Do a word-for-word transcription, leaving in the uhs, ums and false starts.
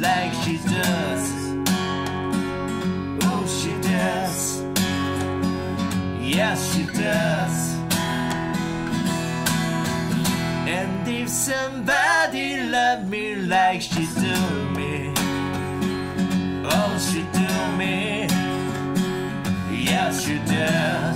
like she does. Oh, she does. Yes, she does. And if somebody loved me like she do me, oh, she do me. Yes, she does.